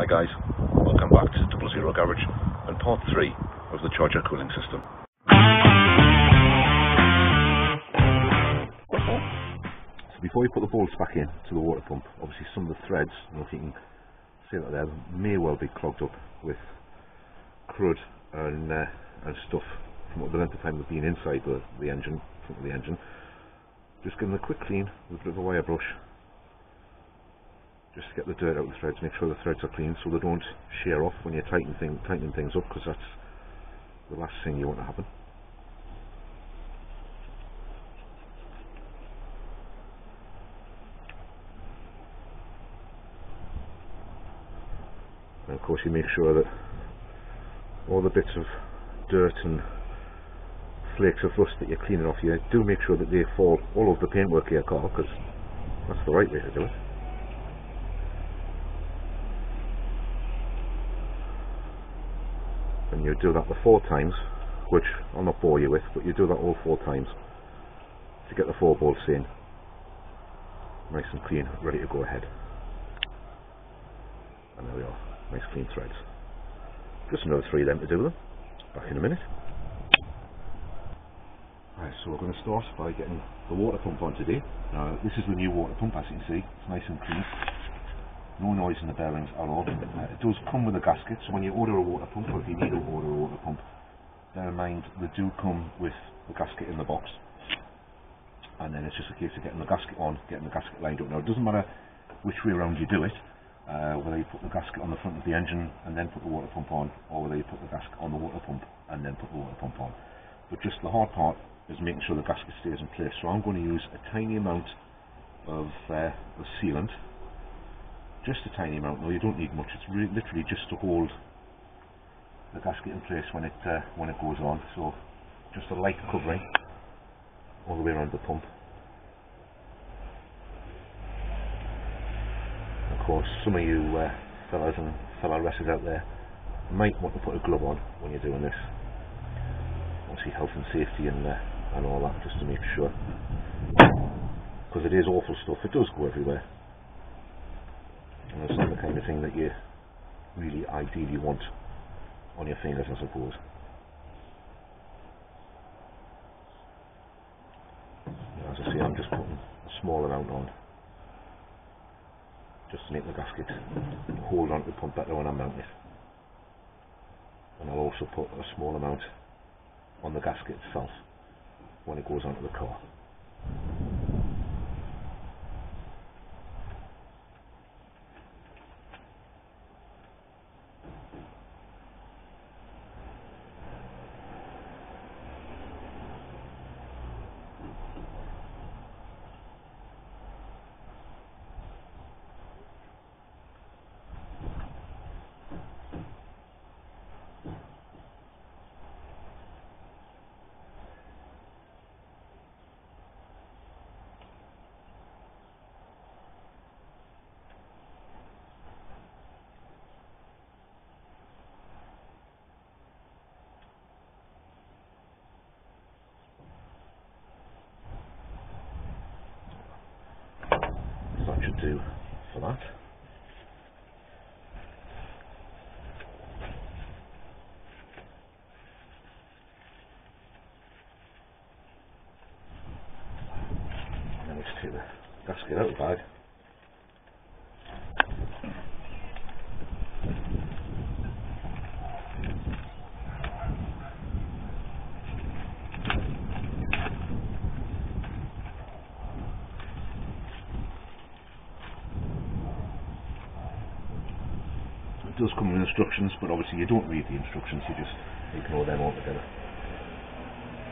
Hi guys, welcome back to 00 Garage and part 3 of the charger cooling system. So before you put the bolts back in to the water pump, obviously some of the threads, I don't know if you can see that there, may well be clogged up with crud and stuff from the length of time they've been inside the engine, front of the engine. Just give them a quick clean with a bit of a wire brush. Just to get the dirt out of the threads, make sure the threads are clean so they don't shear off when you're tightening things up, because that's the last thing you want to happen. And of course you make sure that all the bits of dirt and flakes of rust that you're cleaning off here, do make sure that they fall all over the paintwork of your car, because that's the right way to do it. And you do that the 4 times, which I'll not bore you with, but you do that all 4 times to get the 4 bolts in, nice and clean, ready to go ahead. And there we are, nice clean threads. Just another 3 of them to do them. Back in a minute. Right, so we're going to start by getting the water pump on today. Now this is the new water pump, as you can see, it's nice and clean. No noise in the bearings at all. It does come with a gasket, so when you order a water pump, or if you need to order a water pump, bear in mind they do come with the gasket in the box. And then it's just a case of getting the gasket on, getting the gasket lined up. Now it doesn't matter which way around you do it, whether you put the gasket on the front of the engine and then put the water pump on, or whether you put the gasket on the water pump and then put the water pump on. But just the hard part is making sure the gasket stays in place. So I'm going to use a tiny amount of sealant. Just a tiny amount, though, you don't need much. It's literally just to hold the gasket in place when it goes on. So just a light covering all the way around the pump. Of course, some of you fellas and fellow wrestlers out there might want to put a glove on when you're doing this. Obviously health and safety and all that, just to make sure, because it is awful stuff. It does go everywhere. And it's not the kind of thing that you really ideally want on your fingers, I suppose. As I say, I'm just putting a small amount on, just to make the gasket hold on to the pump better when I mount it. And I'll also put a small amount on the gasket itself when it goes onto the car. Should do for that. And then we just take the gasket out of the bag. It does come with instructions, but obviously you don't read the instructions, you just ignore them altogether.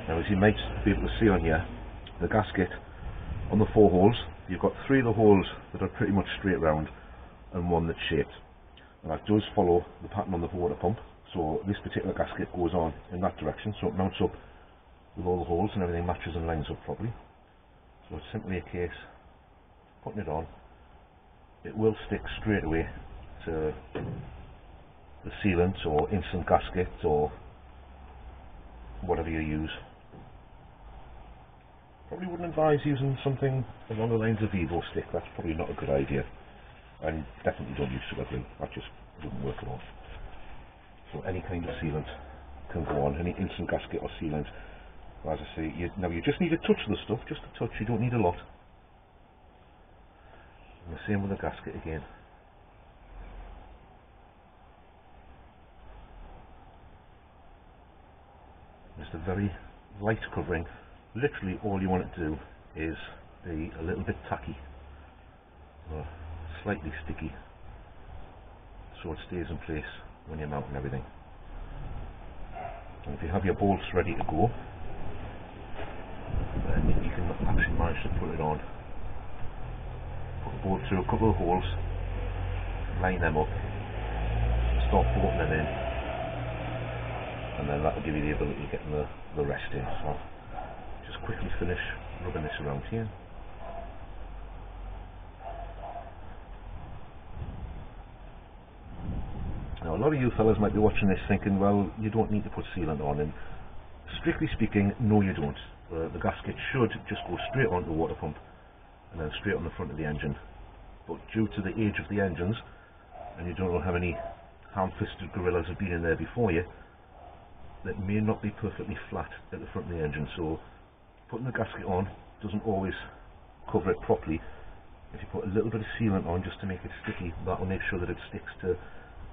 Now as you might be able to see on here, the gasket on the 4 holes, you've got 3 of the holes that are pretty much straight round and 1 that's shaped. And that does follow the pattern on the water pump, so this particular gasket goes on in that direction, so it mounts up with all the holes and everything matches and lines up properly. So it's simply a case of putting it on. It will stick straight away to the sealant or instant gasket or whatever you use. Probably wouldn't advise using something along the lines of Evo stick, that's probably not a good idea. I definitely don't use super glue, that just doesn't work at all. So any kind of sealant can go on, any instant gasket or sealant. Well, as I say, now you just need a touch of the stuff, just a touch, you don't need a lot. And the same with the gasket again. Just a very light covering. Literally all you want it to do is be a little bit tacky or slightly sticky, so it stays in place when you're mounting everything. And if you have your bolts ready to go, then you can actually manage to put it on. Put the bolt through a couple of holes, line them up, start bolting them in, and then that will give you the ability of getting the rest in. So just quickly finish rubbing this around here. Now a lot of you fellas might be watching this thinking, well, you don't need to put sealant on, and strictly speaking, no you don't. The gasket should just go straight onto the water pump and then straight on the front of the engine, but due to the age of the engines, and you don't know how many ham-fisted gorillas have been in there before you, that may not be perfectly flat at the front of the engine, so putting the gasket on doesn't always cover it properly. If you put a little bit of sealant on just to make it sticky, that will make sure that it sticks to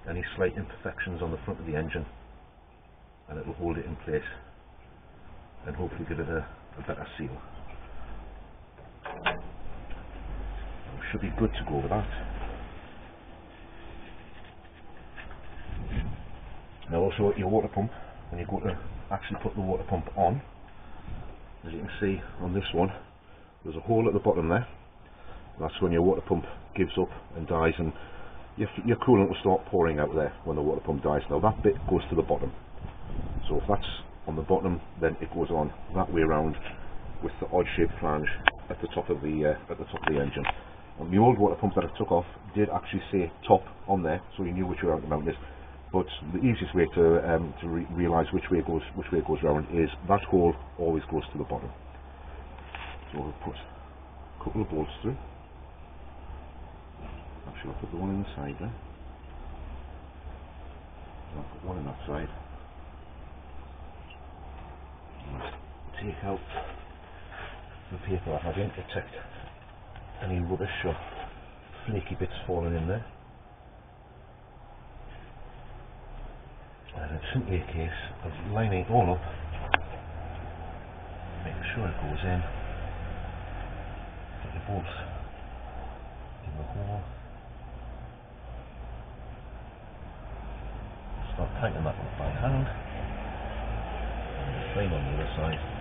any slight imperfections on the front of the engine, and it will hold it in place and hopefully give it a better seal. Should be good to go with that. Now also at your water pump, when you go to actually put the water pump on, as you can see on this one, there's a hole at the bottom there. That's when your water pump gives up and dies, and your coolant will start pouring out there when the water pump dies. Now that bit goes to the bottom. So if that's on the bottom, then it goes on that way around with the odd-shaped flange at the top of the engine. And the old water pump that I took off did actually say top on there, so you knew which way around the mountain is. But the easiest way to realise which way it goes round is that hole always goes to the bottom. So we'll put a couple of bolts through. Actually, I'll put the one in the side there. So I'll put one in that side. Take out the paper. I don't detect any rubbish or flaky bits falling in there. And it's simply a case of lining it all up, making sure it goes in, get the bolts in the hole, start tightening that up by hand, and the same on the other side.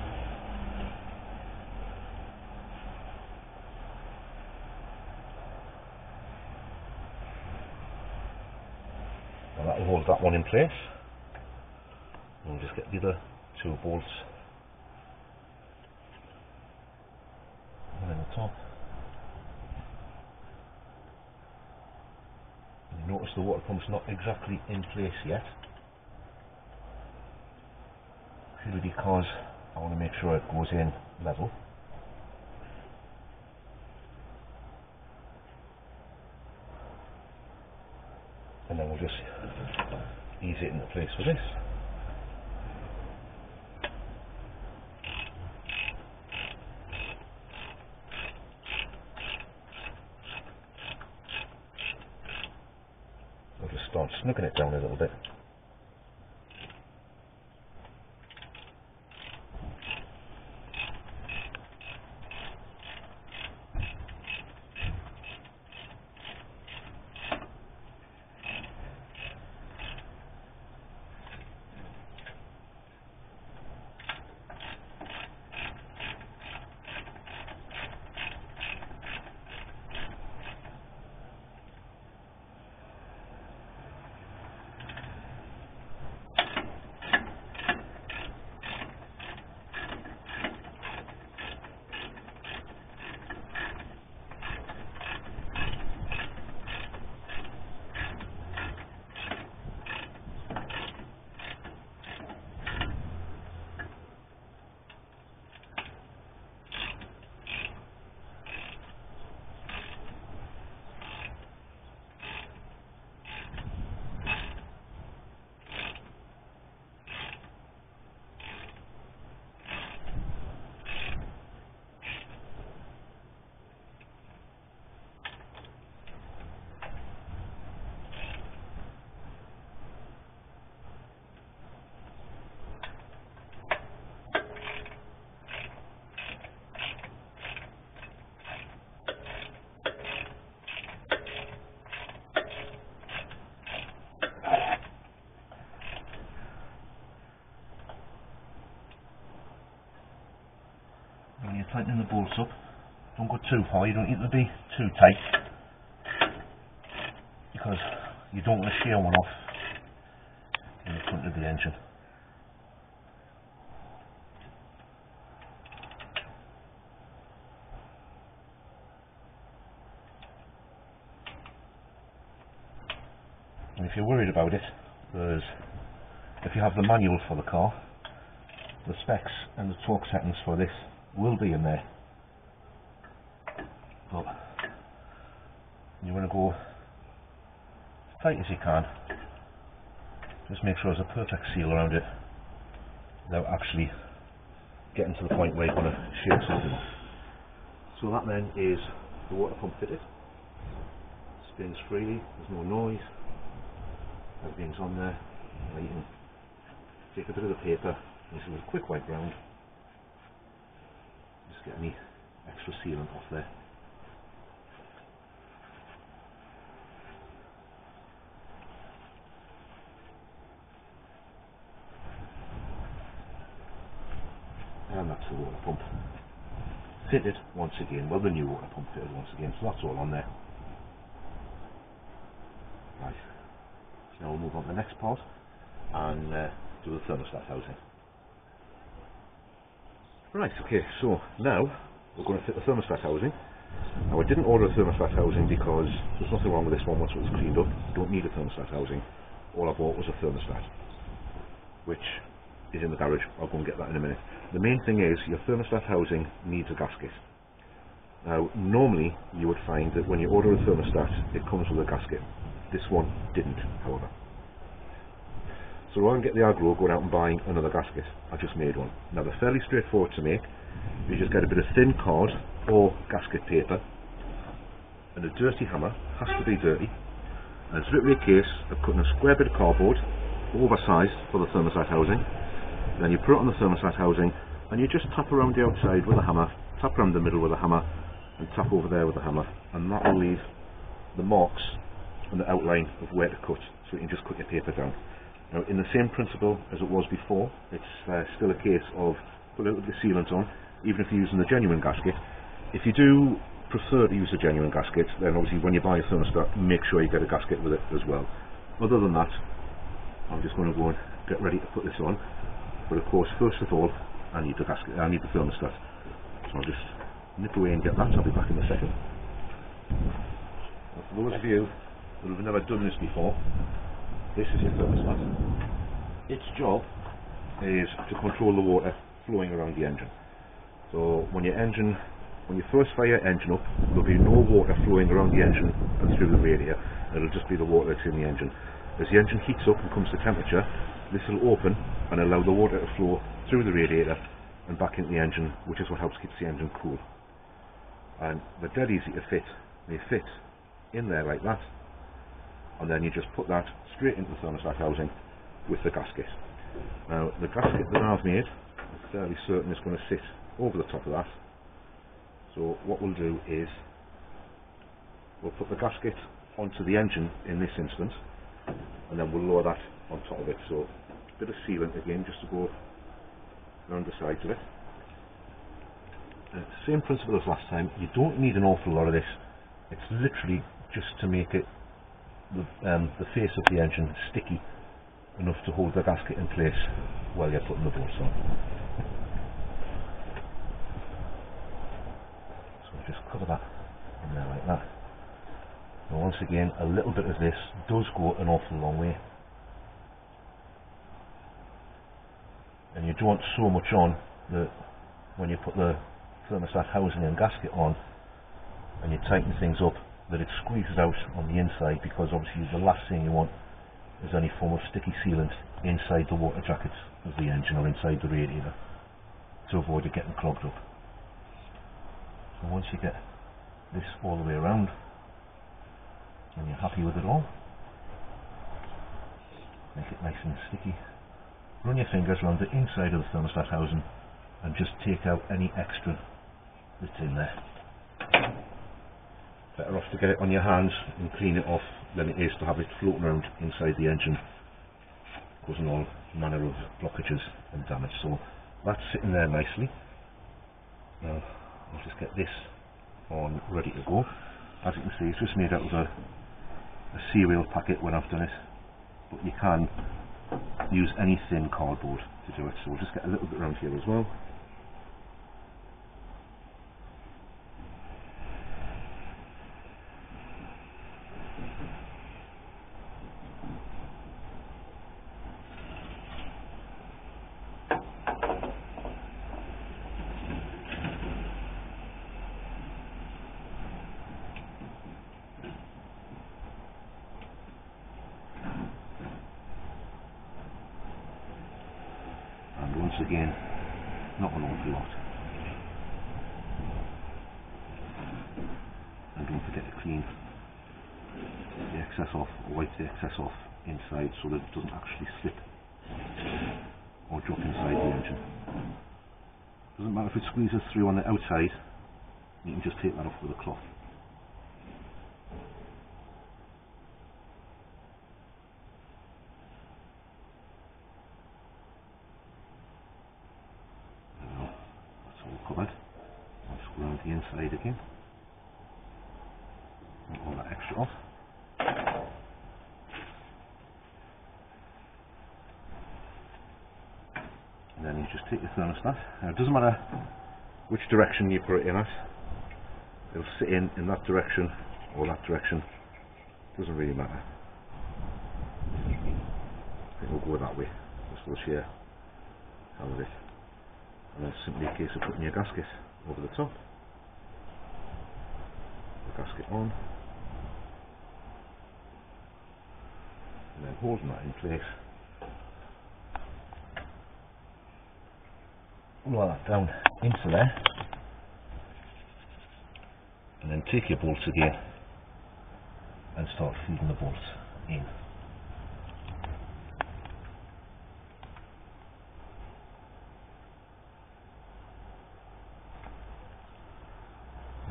Now that will hold that one in place. We'll just get the other two bolts, one in the top. You notice the water pump's not exactly in place yet, purely because I want to make sure it goes in level. And then we'll just ease it into place with this. Start snooking it down a little bit. tightening the bolts up. Don't go too high, you don't need to be too tight, because you don't want to shear one off in the front of the engine. And if you're worried about it, if you have the manual for the car, the specs and the torque settings for this will be in there. But you want to go as tight as you can. Just make sure there's a perfect seal around it without actually getting to the point where you're going to shear something off. So that then is the water pump fitted. Spins freely, there's no noise, everything's on there. Now you can take a bit of the paper and just with a quick wipe round, just get any extra sealant off there. And that's the water pump fitted once again, well, the new water pump fitted once again, so that's all on there. Right, so now we'll move on to the next part and do the thermostat housing. Right, okay, so now we're going to fit the thermostat housing. Now, I didn't order a thermostat housing because there's nothing wrong with this one once it was cleaned up. You don't need a thermostat housing. All I bought was a thermostat, which is in the garage. I'll go and get that in a minute. The main thing is your thermostat housing needs a gasket. Now, normally you would find that when you order a thermostat, it comes with a gasket. This one didn't, however. So rather than get the aggro going out and buying another gasket, I just made one. Now, they're fairly straightforward to make. You just get a bit of thin card or gasket paper and a dirty hammer, has to be dirty, and it's literally a case of cutting a square bit of cardboard, oversized for the thermostat housing. Then you put it on the thermostat housing and you just tap around the outside with a hammer, tap around the middle with a hammer, and tap over there with a hammer, and that will leave the marks and the outline of where to cut, so you can just cut your paper down. Now, in the same principle as it was before, it's still a case of put a little bit of sealant on, even if you're using the genuine gasket. If you do prefer to use the genuine gasket, then obviously when you buy a thermostat, make sure you get a gasket with it as well. Other than that, I'm just going to go and get ready to put this on. But of course, first of all, I need the gasket, I need the thermostat. So I'll just nip away and get that. I'll be back in a second. Now, for those of you that have never done this before, this is your thermostat. Its job is to control the water flowing around the engine. So when you first fire your engine up, there'll be no water flowing around the engine and through the radiator. It'll just be the water that's in the engine. As the engine heats up and comes to temperature, this will open and allow the water to flow through the radiator and back into the engine, which is what helps keep the engine cool. And they're dead easy to fit. They fit in there like that, and then you just put that straight into the thermostat housing with the gasket. Now, the gasket that I've made, I'm fairly certain it's going to sit over the top of that. So what we'll do is we'll put the gasket onto the engine in this instance, and then we'll lower that on top of it. So a bit of sealant again, just to go around the sides of it. And same principle as last time. You don't need an awful lot of this. It's literally just to make it the face of the engine sticky enough to hold the gasket in place while you're putting the bolts on. So just cover that in there like that. Now, once again, a little bit of this does go an awful long way, and you don't want so much on that when you put the thermostat housing and gasket on and you tighten things up, that it squeezes out on the inside, because obviously the last thing you want is any form of sticky sealant inside the water jackets of the engine or inside the radiator, to avoid it getting clogged up. So once you get this all the way around and you're happy with it all, make it nice and sticky, run your fingers around the inside of the thermostat housing and just take out any extra that's in there. Better off to get it on your hands and clean it off than it is to have it floating around inside the engine, causing all manner of blockages and damage. So that's sitting there nicely. Now Let's just get this on ready to go. As you can see, it's just made out of a cereal packet when I've done it, but you can use any thin cardboard to do it. So we'll just get a little bit around here as well. Once again, not an awful lot. And don't forget to clean the excess off, or wipe the excess off inside so that it doesn't actually slip or drop inside the engine. Doesn't matter if it squeezes through on the outside, you can just take that off with a cloth. Covered. I'll just go around the inside again. Get all that extra off. And then you just take the thermostat. Now it doesn't matter which direction you put it in at. It'll sit in that direction or that direction. Doesn't really matter. It'll go that way. Just for the sheer hell of it. And that's simply a case of putting your gasket over the top, the gasket on, and then holding that in place. Roll that down into there, and then take your bolts again and start feeding the bolts in.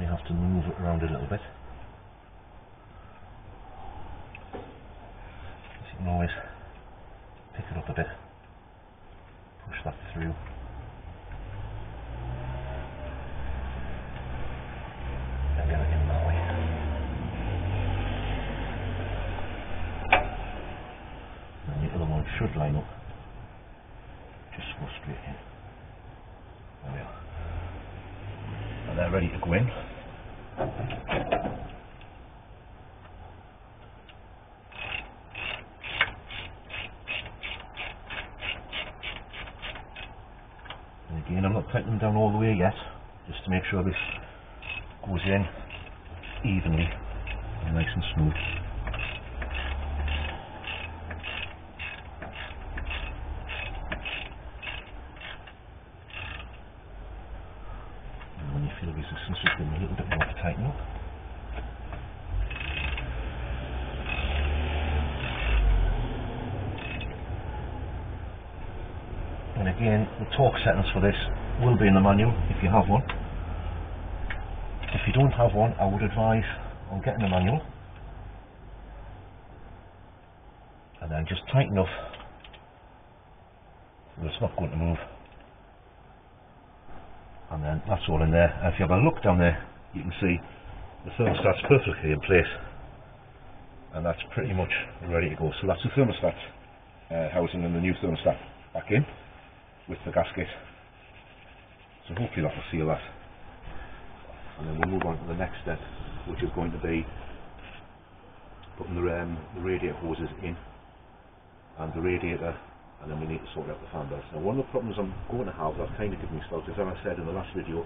You have to move it around a little bit. So you can always pick it up a bit, push that through. They're ready to go in. And again, I'm not tightening them down all the way yet, just to make sure this goes in evenly and nice and smooth. Resistance has been a little bit more to tighten up. And again, the torque settings for this will be in the manual if you have one. If you don't have one, I would advise on getting the manual and then just tighten up so that it's not going to move. And then that's all in there. And if you have a look down there, you can see the thermostat's perfectly in place, and that's pretty much ready to go. So that's the thermostat housing and the new thermostat back in with the gasket. So hopefully that will seal that. And then we'll move on to the next step, which is going to be putting the radiator hoses in and the radiator. And then we need to sort out the fan belts. Now one of the problems I'm going to have, that I've kind of given myself, is as I said in the last video,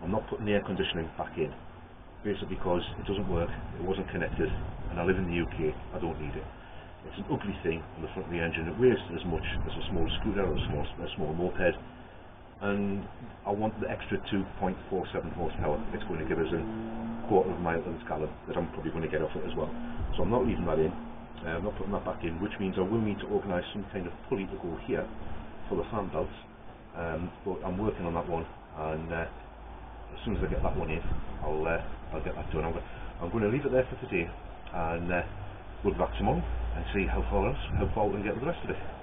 I'm not putting the air conditioning back in, basically because it doesn't work, it wasn't connected, and I live in the UK, I don't need it. It's an ugly thing on the front of the engine, it weighs as much as a small screwdriver, a small moped, and I want the extra 2.47 horsepower it's going to give us in 1/4 mile to the gallon that I'm probably going to get off it as well. So I'm not leaving that in. I'm not putting that back in, which means I will need to organise some kind of pulley to go here for the fan belts, but I'm working on that one, and as soon as I get that one in, I'll get that done. I'm going to leave it there for today, and we'll be back tomorrow and see how far we can get with the rest of it.